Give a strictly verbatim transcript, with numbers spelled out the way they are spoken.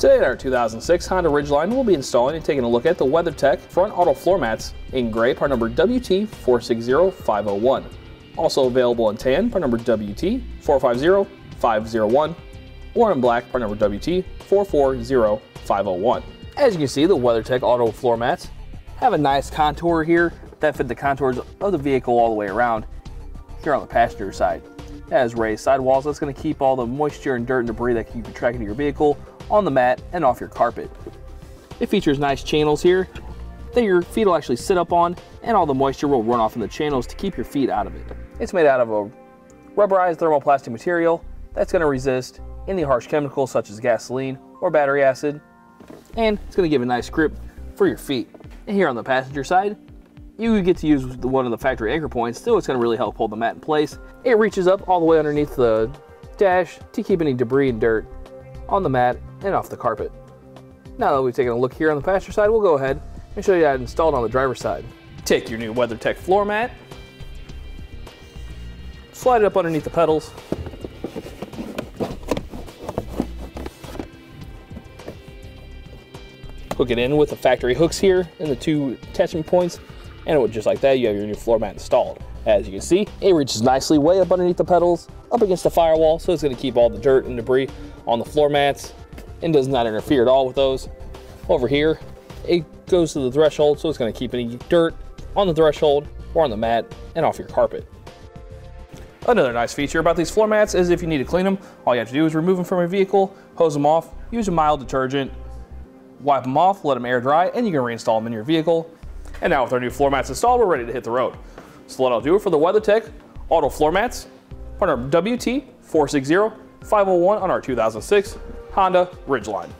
Today in our two thousand six Honda Ridgeline, we'll be installing and taking a look at the WeatherTech front auto floor mats in gray, part number W T four six zero five zero one. Also available in tan, part number W T four five zero five zero one, or in black, part number W T four four zero five zero one. As you can see, the WeatherTech auto floor mats have a nice contour here that fit the contours of the vehicle all the way around here on the passenger side. It has raised sidewalls that's going to keep all the moisture and dirt and debris that you can track into your vehicle on the mat and off your carpet. It features nice channels here that your feet will actually sit up on, and all the moisture will run off in the channels to keep your feet out of it. It's made out of a rubberized thermoplastic material that's going to resist any harsh chemicals such as gasoline or battery acid, and it's going to give a nice grip for your feet. And here on the passenger side, you get to use one of the factory anchor points, so it's going to really help hold the mat in place. It reaches up all the way underneath the dash to keep any debris and dirt on the mat and off the carpet. Now that we've taken a look here on the passenger side, we'll go ahead and show you how to install it on the driver's side. Take your new WeatherTech floor mat, slide it up underneath the pedals, hook it in with the factory hooks here and the two attachment points, and it would, just like that, you have your new floor mat installed. As you can see, it reaches nicely way up underneath the pedals, up against the firewall, so it's going to keep all the dirt and debris on the floor mats and does not interfere at all with those. Over here, it goes to the threshold, so it's going to keep any dirt on the threshold or on the mat and off your carpet. Another nice feature about these floor mats is if you need to clean them, all you have to do is remove them from your vehicle, hose them off, use a mild detergent, wipe them off, let them air dry, and you can reinstall them in your vehicle. And now with our new floor mats installed, we're ready to hit the road. So that'll do it for the WeatherTech Auto Floor Mats, partner W T four six zero five zero one on our two thousand six Honda Ridgeline.